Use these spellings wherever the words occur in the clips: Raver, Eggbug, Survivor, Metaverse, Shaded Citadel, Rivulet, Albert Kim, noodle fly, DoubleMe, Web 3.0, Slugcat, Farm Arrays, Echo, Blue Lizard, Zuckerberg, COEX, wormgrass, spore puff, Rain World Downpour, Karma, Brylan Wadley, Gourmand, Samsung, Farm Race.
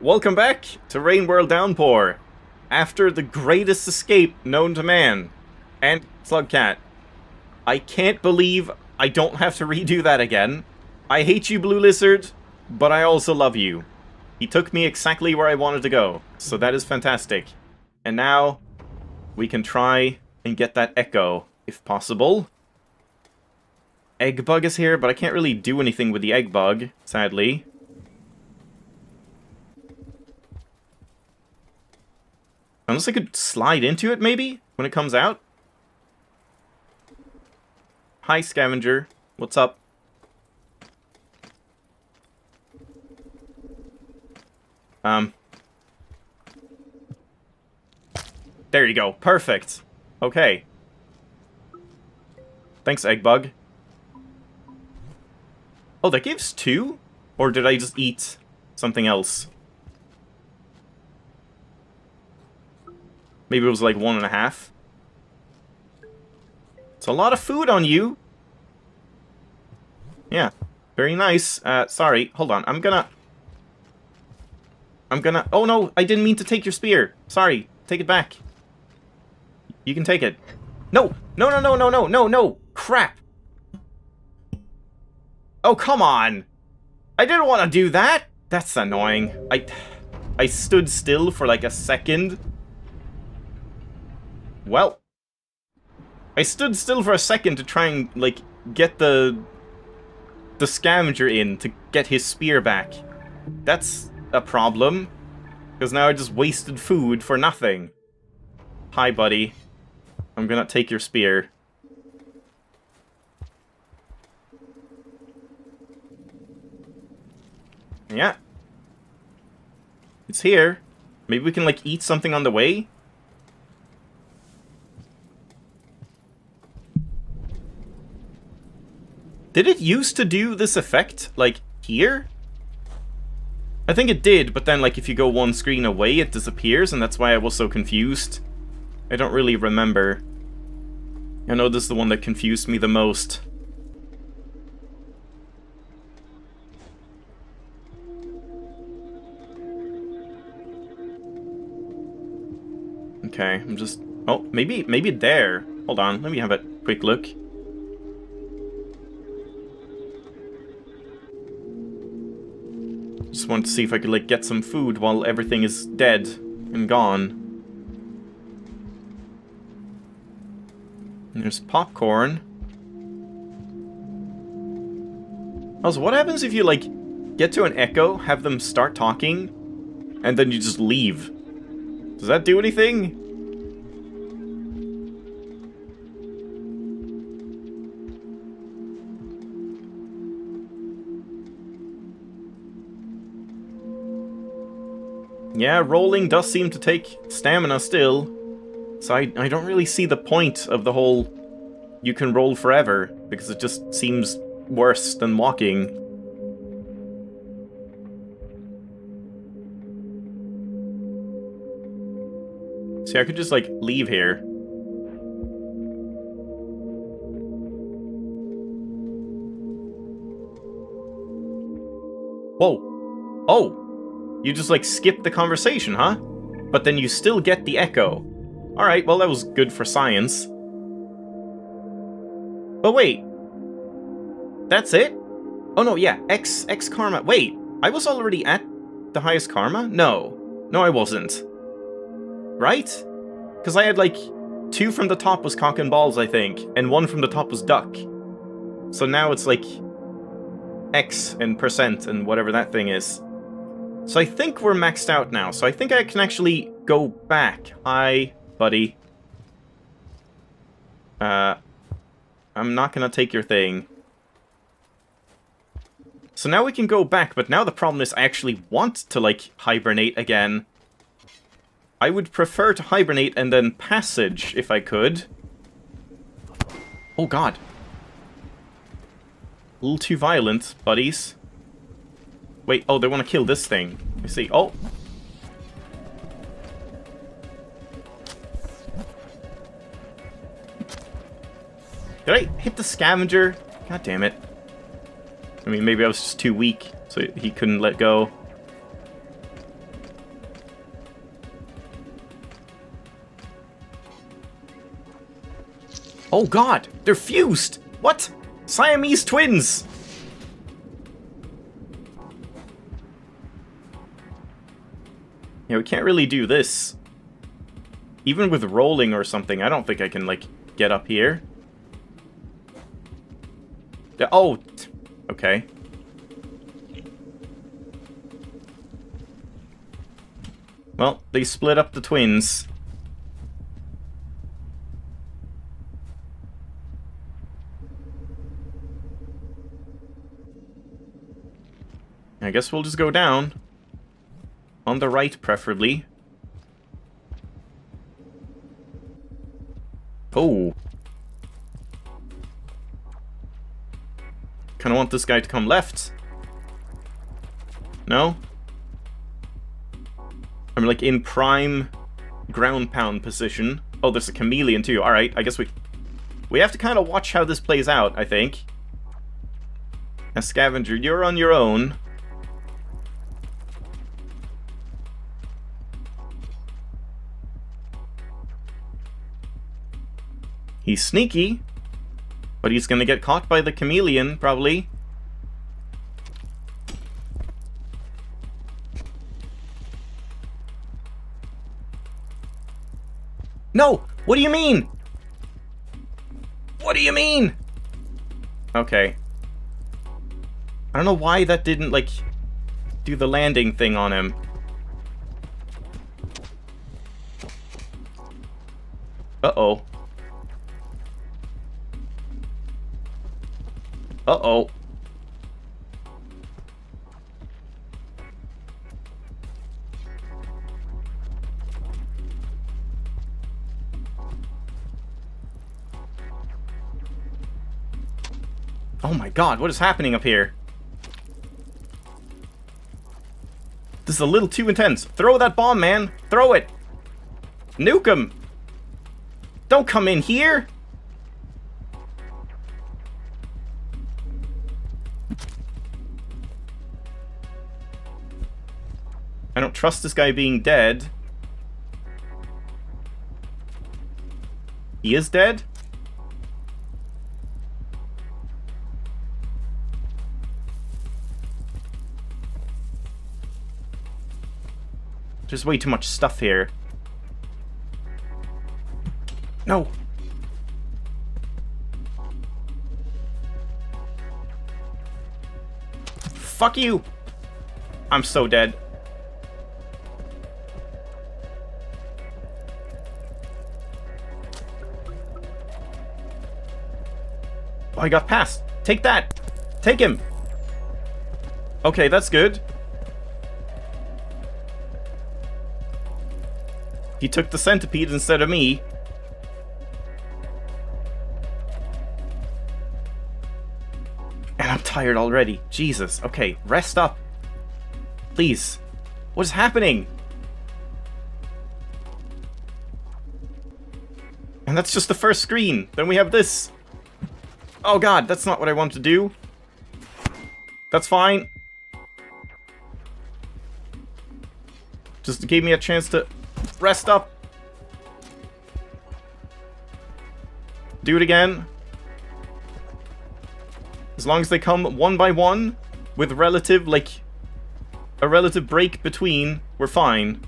Welcome back to Rain World Downpour, after the greatest escape known to man, and Slugcat. I can't believe I don't have to redo that again. I hate you, Blue Lizard, but I also love you. He took me exactly where I wanted to go, so that is fantastic. And now, we can try and get that Echo, if possible. Eggbug is here, but I can't really do anything with the Eggbug, sadly. Unless I could slide into it, maybe? When it comes out? Hi, Scavenger. What's up? There you go. Perfect. Okay. Thanks, Eggbug. Oh, that gives two? Or did I just eat something else? Maybe it was like 1.5. It's a lot of food on you. Yeah, very nice. Sorry, hold on. I'm gonna... Oh no, I didn't mean to take your spear. Sorry, take it back. You can take it. No, no, no, no, no, no, no, no. Crap. Oh, come on. I didn't want to do that. That's annoying. I stood still for like a second. Well, I stood still for a second to try and, like, get the Scavenger in to get his spear back. That's a problem, because now I just wasted food for nothing. Hi, buddy. I'm gonna take your spear. Yeah. It's here. Maybe we can, like, eat something on the way? Did it used to do this effect, like, here? I think it did, but then, like, if you go one screen away, it disappears, and that's why I was so confused. I don't really remember. I know this is the one that confused me the most. Okay, I'm just... Oh, maybe there. Hold on, let me have a quick look. Just wanted to see if I could, like, get some food while everything is dead and gone. And there's popcorn. Also, what happens if you, like, get to an Echo, have them start talking, and then you just leave? Does that do anything? Yeah, rolling does seem to take stamina still, so I don't really see the point of the whole you can roll forever, because it just seems worse than walking. See, I could just, like, leave here. Whoa. Oh! You just, like, skip the conversation, huh? But then you still get the Echo. Alright, well, that was good for science. But wait. That's it? Oh, no, yeah. X Karma. Wait, I was already at the highest Karma? No. No, I wasn't. Right? Because I had, like, 2 from the top was Cock and Balls, I think, and 1 from the top was Duck. So now it's, like, X and percent and whatever that thing is. So I think we're maxed out now, so I think I can actually go back. Hi, buddy. I'm not gonna take your thing. So now we can go back, but now the problem is I actually want to, like, hibernate again. I would prefer to hibernate and then passage, if I could. Oh god. A little too violent, buddies. Wait, oh, they want to kill this thing. I see. Oh. Did I hit the Scavenger? God damn it. I mean, maybe I was just too weak, so he couldn't let go. Oh god, they're fused! What? Siamese twins! Yeah, we can't really do this. Even with rolling or something, I don't think I can, like, get up here. Oh! Okay. Well, they split up the twins. I guess we'll just go down. On the right, preferably. Oh. Kinda want this guy to come left. No? I'm like in prime ground pound position. Oh, there's a chameleon too. Alright, I guess we have to kind of watch how this plays out, I think. Now, Scavenger, you're on your own. He's sneaky, but he's gonna get caught by the chameleon, probably. No! What do you mean? What do you mean? Okay. I don't know why that didn't, like, do the landing thing on him. Uh-oh. Uh-oh. Oh my god, what is happening up here? This is a little too intense. Throw that bomb, man. Throw it. Nuke him. Don't come in here. I don't trust this guy being dead. He is dead? There's way too much stuff here. No! Fuck you! I'm so dead. Oh, I got past. Take that. Take him. Okay, that's good. He took the centipede instead of me. And I'm tired already. Jesus. Okay, rest up. Please. What is happening? And that's just the first screen. Then we have this. Oh god, that's not what I want to do. That's fine. Just gave me a chance to rest up. Do it again. As long as they come one by one with relative, like, a relative break between, we're fine.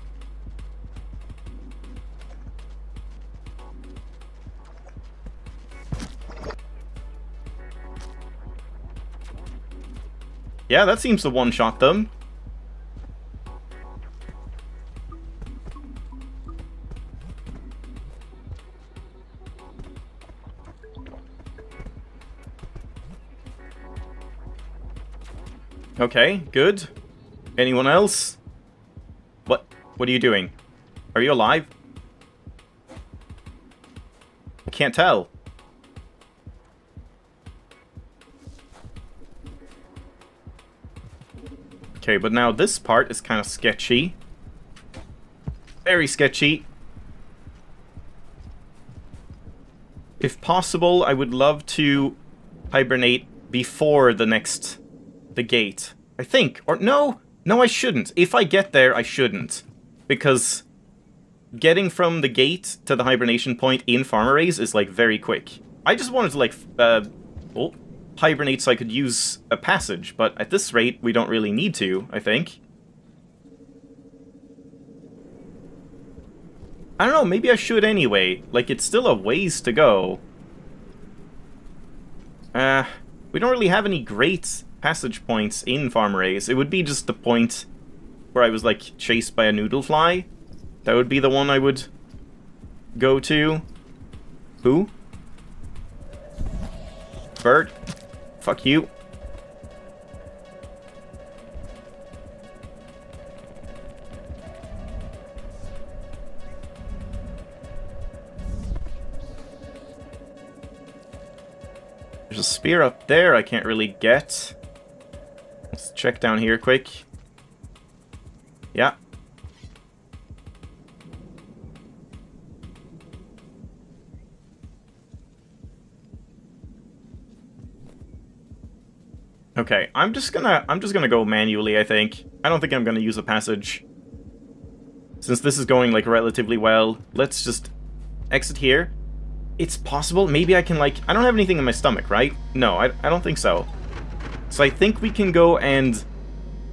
Yeah, that seems to one-shot them. Okay, good. Anyone else? What? What are you doing? Are you alive? I can't tell. Okay, but now this part is kind of sketchy. Very sketchy. If possible, I would love to hibernate before the gate. I think. Or no, I shouldn't. If I get there, I shouldn't. Because getting from the gate to the hibernation point in Farm Arrays is, like, very quick. I just wanted to, like, hibernate so I could use a passage, but at this rate, we don't really need to, I think. I don't know, maybe I should anyway. Like, it's still a ways to go. We don't really have any great passage points in Farm Arrays. It would be just the point where I was, like, chased by a noodle fly. That would be the one I would go to. Who? Bert? Fuck you. There's a spear up there I can't really get. Let's check down here quick. Yeah. Okay, I'm just gonna go manually, I think. I don't think I'm gonna use a passage. Since this is going, like, relatively well, let's just exit here. It's possible, maybe I can, like, I don't have anything in my stomach, right? No, I don't think so. So I think we can go and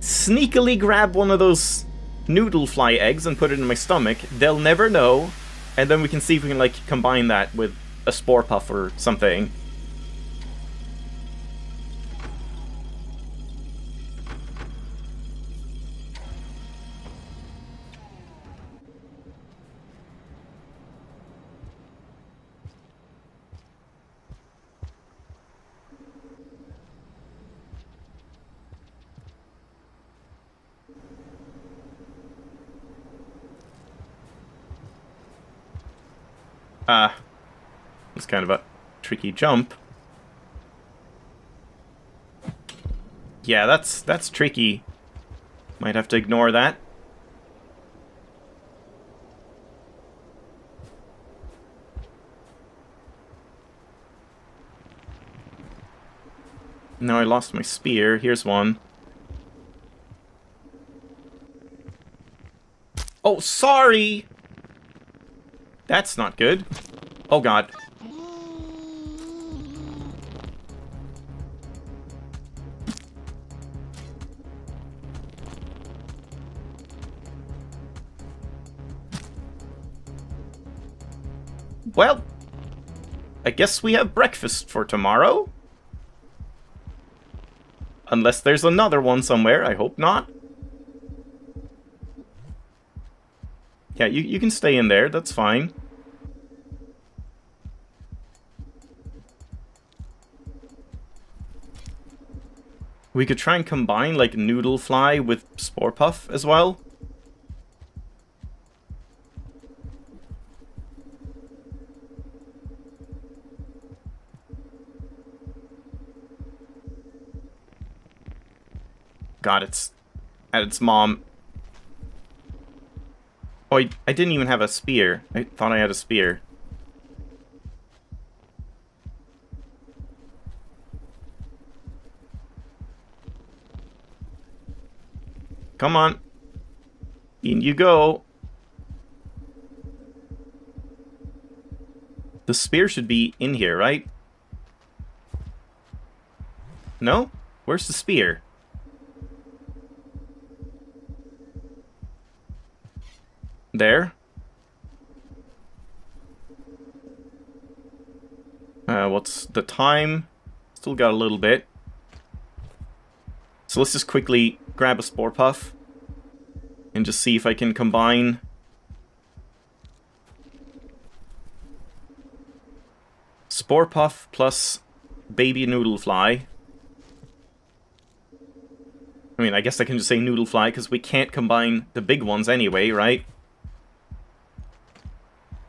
sneakily grab one of those noodle fly eggs and put it in my stomach. They'll never know, and then we can see if we can, like, combine that with a spore puff or something. It's kind of a tricky jump. Yeah, that's tricky. Might have to ignore that. Now I lost my spear. Here's one. Oh, sorry! That's not good. Oh god. Well, I guess we have breakfast for tomorrow. Unless there's another one somewhere, I hope not. Yeah, you can stay in there, that's fine. We could try and combine, like, noodle fly with spore puff as well. God, it's at its mom. Oh, I didn't even have a spear. I thought I had a spear. Come on. In you go. The spear should be in here, right? No? Where's the spear? There. What's the time? Still got a little bit. So let's just quickly grab a spore puff and just see if I can combine. Spore puff plus baby noodle fly. I mean, I guess I can just say noodle fly because we can't combine the big ones anyway, right?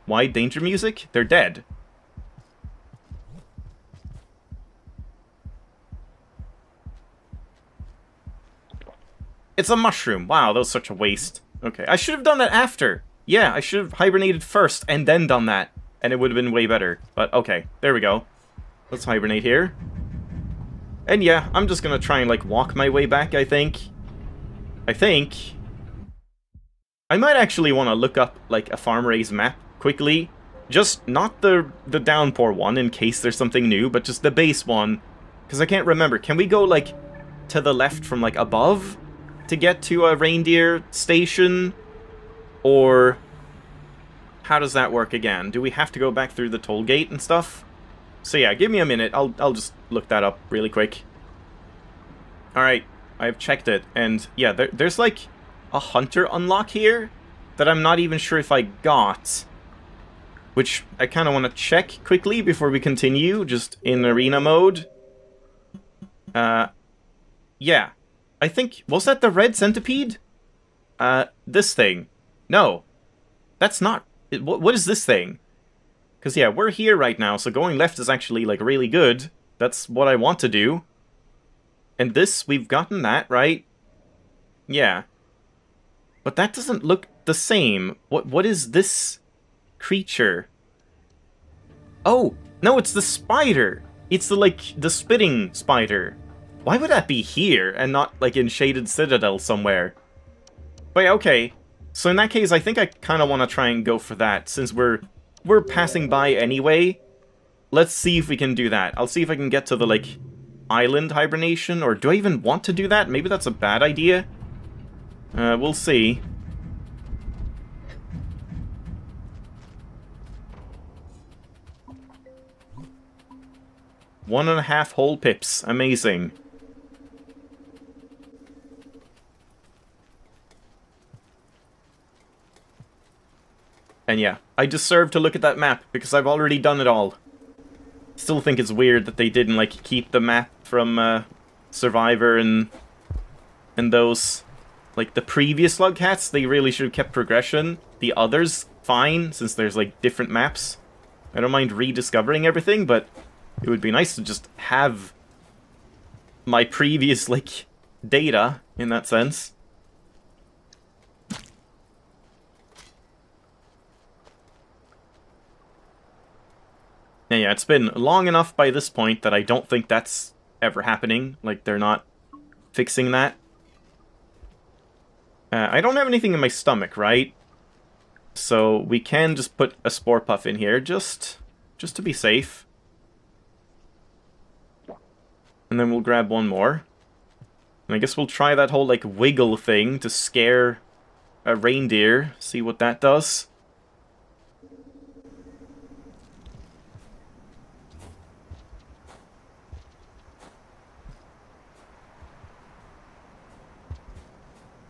Why danger music? They're dead. It's a mushroom. Wow, that was such a waste. Okay, I should have done that after. Yeah, I should have hibernated first and then done that. And it would have been way better. But okay, there we go. Let's hibernate here. And yeah, I'm just gonna try and, like, walk my way back, I think. I might actually want to look up, like, a Farm Race map quickly Just not the downpour one, in case there's something new, but just the base one. Because I can't remember. Can we go, like, to the left from, like, above to get to a reindeer station? Or how does that work again? Do we have to go back through the toll gate and stuff? So yeah, give me a minute. I'll just look that up really quick. Alright, I've checked it. And yeah, there's, like, a hunter unlock here that I'm not even sure if I got. Which I kind of want to check quickly before we continue, just in arena mode. Yeah. I think... Was that the red centipede? This thing. No. That's not... What is this thing? Because, yeah, we're here right now, so going left is actually, like, really good. That's what I want to do. And this, we've gotten that, right? Yeah. But that doesn't look the same. What is this creature? Oh! No, it's the spider! It's the, like, the spitting spider. Why would that be here and not, like, in Shaded Citadel somewhere? But yeah, okay. So in that case, I think I kind of want to try and go for that, since we're passing by anyway. Let's see if we can do that. I'll see if I can get to the, like, island hibernation, or do I even want to do that? Maybe that's a bad idea? We'll see. One and a half whole pips. Amazing. And yeah, I deserve to look at that map, because I've already done it all. Still think it's weird that they didn't, like, keep the map from, Survivor and those... Like, the previous Slugcats, they really should have kept progression. The others, fine, since there's, like, different maps. I don't mind rediscovering everything, but... It would be nice to just have my previous, like, data, in that sense. And yeah, it's been long enough by this point that I don't think that's ever happening. Like, they're not fixing that. I don't have anything in my stomach, right? So we can just put a spore puff in here, just to be safe. And then we'll grab one more. And I guess we'll try that whole, like, wiggle thing to scare a reindeer. See what that does.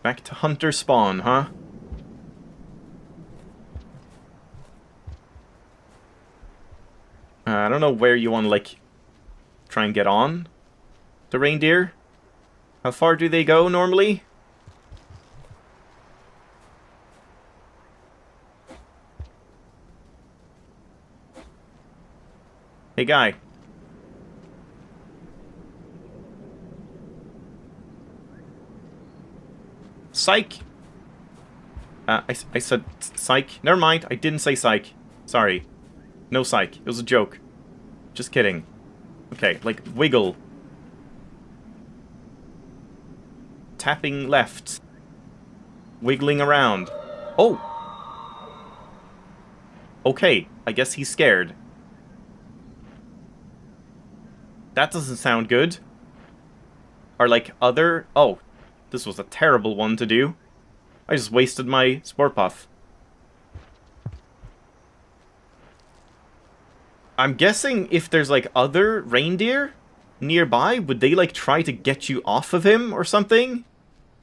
Back to hunter spawn, huh? I don't know where you want to, like, try and get on. The reindeer? How far do they go normally? Hey, guy. Psych! I said psych. Never mind, I didn't say psych. Sorry. No psych. It was a joke. Just kidding. Okay, like, wiggle. Tapping left. Wiggling around. Oh! Okay, I guess he's scared. That doesn't sound good. Or, like, other... Oh, this was a terrible one to do. I just wasted my spore puff. I'm guessing if there's, like, other reindeer nearby, would they, like, try to get you off of him or something?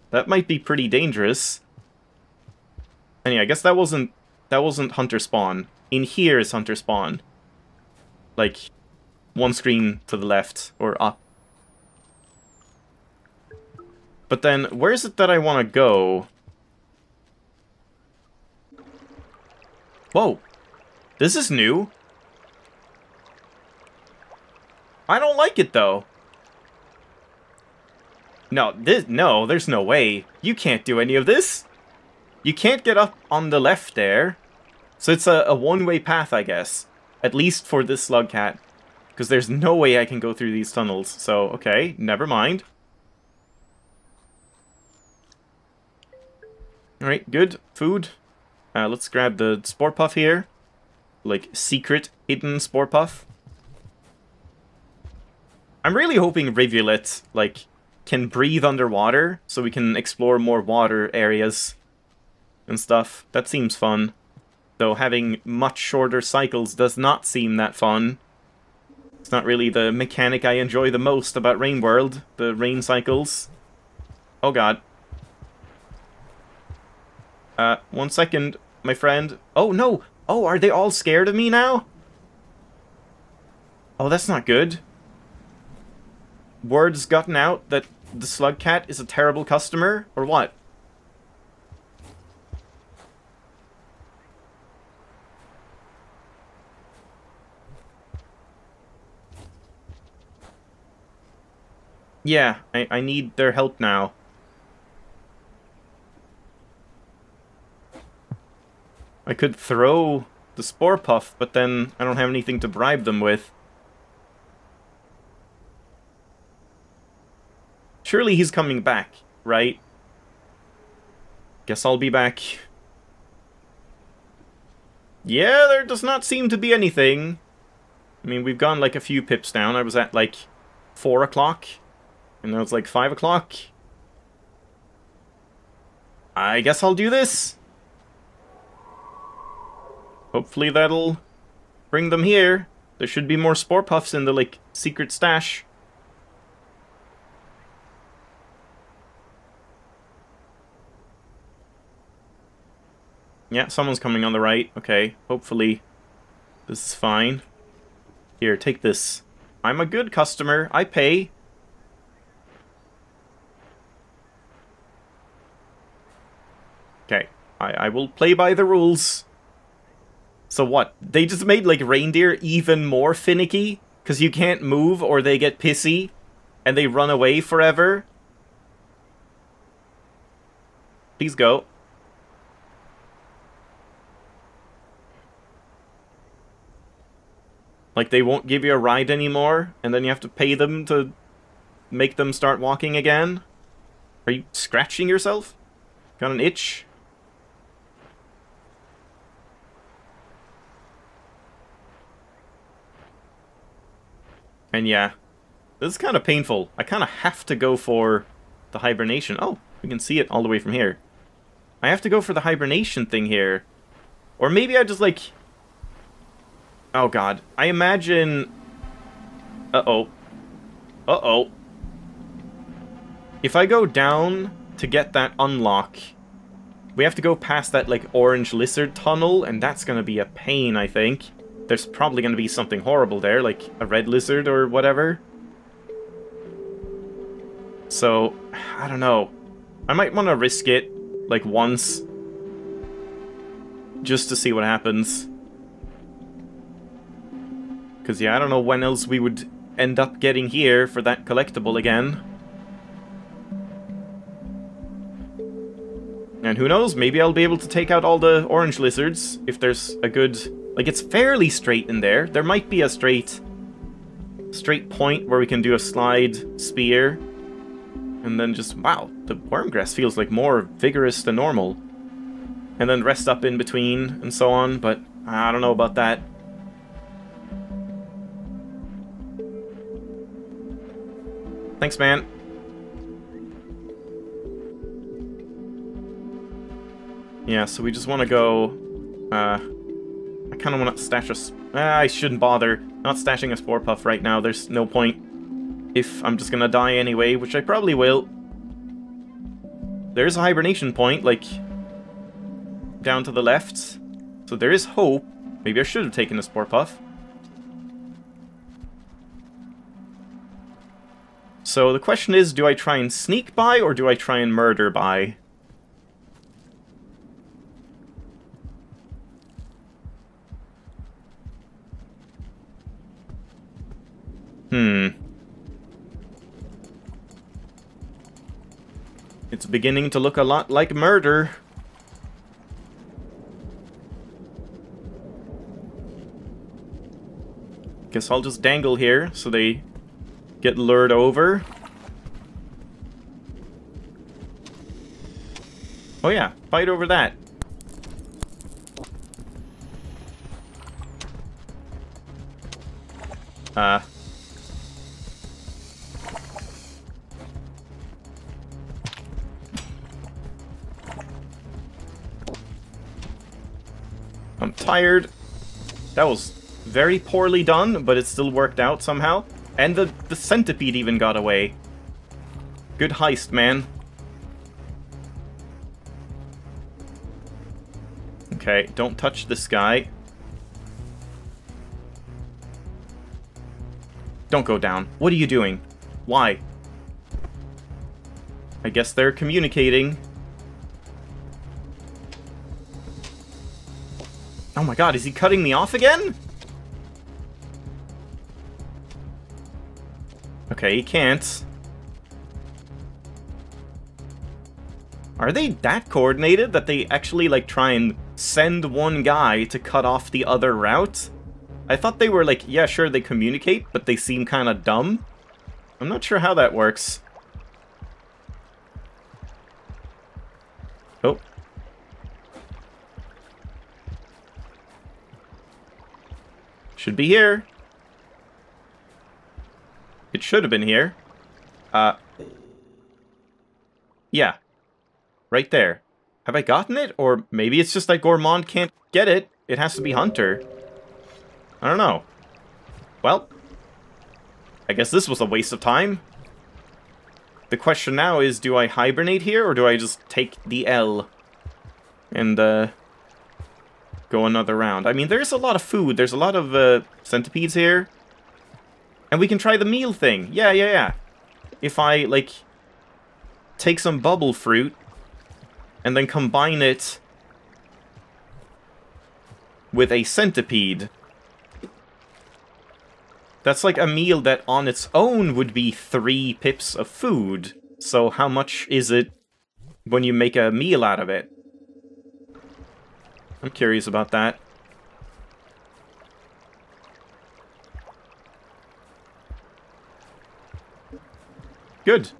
That might be pretty dangerous. And yeah, I guess that wasn't hunter spawn. In here is hunter spawn. Like, one screen to the left, or up. But then, where is it that I want to go? Whoa! This is new! I don't like it, though. No, no, there's no way. You can't do any of this. You can't get up on the left there. So it's a one-way path, I guess. At least for this Slugcat. Because there's no way I can go through these tunnels. So, okay, never mind. Alright, good. Food. Let's grab the spore puff here. like, secret hidden spore puff. I'm really hoping Rivulet, like, can breathe underwater, so we can explore more water areas and stuff. That seems fun. Though having much shorter cycles does not seem that fun. It's not really the mechanic I enjoy the most about Rain World, the rain cycles. Oh god. 1 second, my friend. Oh no! Oh, are they all scared of me now? Oh, that's not good. Word's gotten out that the Slugcat is a terrible customer, or what? Yeah, I need their help now. I could throw the spore puff, but then I don't have anything to bribe them with. Surely he's coming back, right? Guess I'll be back. Yeah, there does not seem to be anything. I mean, we've gone like a few pips down. I was at like 4 o'clock. And now it's like 5 o'clock. I guess I'll do this. Hopefully that'll bring them here. There should be more spore puffs in the, like, secret stash. Yeah, someone's coming on the right. Okay, hopefully this is fine. Here, take this. I'm a good customer. I pay. Okay, I will play by the rules. So what? They just made, like, reindeer even more finicky? Because you can't move or they get pissy? And they run away forever? Please go. Like, they won't give you a ride anymore? And then you have to pay them to make them start walking again? Are you scratching yourself? Got an itch? And yeah, this is kind of painful. I kind of have to go for the hibernation. Oh, we can see it all the way from here. I have to go for the hibernation thing here. Or maybe I just like... Oh god, I imagine... Uh-oh. Uh-oh. If I go down to get that unlock, we have to go past that like orange lizard tunnel, and that's gonna be a pain, I think. There's probably going to be something horrible there, like a red lizard or whatever. So, I don't know. I might want to risk it, like, once. Just to see what happens. Because, yeah, I don't know when else we would end up getting here for that collectible again. And who knows, maybe I'll be able to take out all the orange lizards if there's a good... Like, it's fairly straight in there. There might be a straight point where we can do a slide spear. And then just, wow, the wormgrass feels like more vigorous than normal. And then rest up in between and so on, but I don't know about that. Thanks, man. Yeah, so we just want to go... I kind of want to stash a... I shouldn't bother. Not stashing a spore puff right now. There's no point. If I'm just gonna die anyway, which I probably will. There's a hibernation point, like... down to the left. So there is hope. Maybe I should have taken a spore puff. So the question is, do I try and sneak by, or do I try and murder by? It's beginning to look a lot like murder. Guess I'll just dangle here so they get lured over. Oh yeah, fight over that. I'm tired. That was very poorly done, but it still worked out somehow. And the centipede even got away. Good heist, man. Okay, don't touch this guy. Don't go down. What are you doing? Why? I guess they're communicating. Oh my god, is he cutting me off again? Okay, he can't. Are they that coordinated that they actually, like, try and send one guy to cut off the other route? I thought they were like, yeah, sure, they communicate, but they seem kind of dumb. I'm not sure how that works. Oh. Should be here. It should have been here. Yeah. Right there. Have I gotten it? Or maybe it's just that Gourmand can't get it. It has to be Hunter. I don't know. Well, I guess this was a waste of time. The question now is, do I hibernate here, or do I just take the L and go another round? I mean, there's a lot of food. There's a lot of centipedes here. And we can try the meal thing. Yeah. If I, like, take some bubble fruit and then combine it with a centipede. That's like a meal that on its own would be 3 pips of food. So how much is it when you make a meal out of it? I'm curious about that. Good.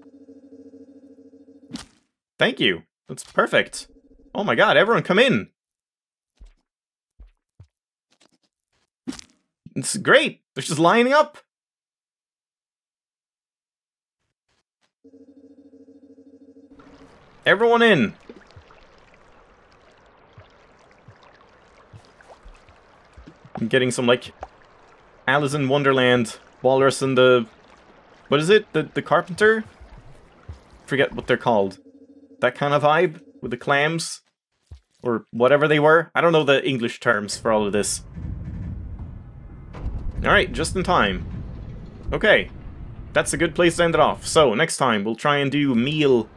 Thank you. That's perfect. Oh my god, everyone come in. It's great. They're just lining up! Everyone in! I'm getting some, like, Alice in Wonderland, Walrus and the... What is it? The Carpenter? Forget what they're called. That kind of vibe? With the clams? Or whatever they were? I don't know the English terms for all of this. Alright, just in time. Okay, that's a good place to end it off. So, next time we'll try and do meal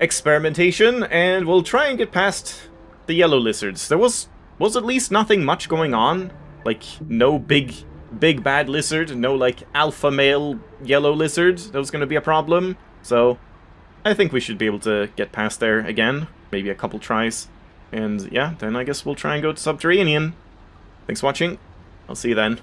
experimentation, and we'll try and get past the yellow lizards. There was at least nothing much going on. Like, no big bad lizard, no, like, alpha male yellow lizard that was gonna be a problem. So, I think we should be able to get past there again. Maybe a couple tries. And, yeah, then I guess we'll try and go to Subterranean. Thanks for watching. I'll see you then.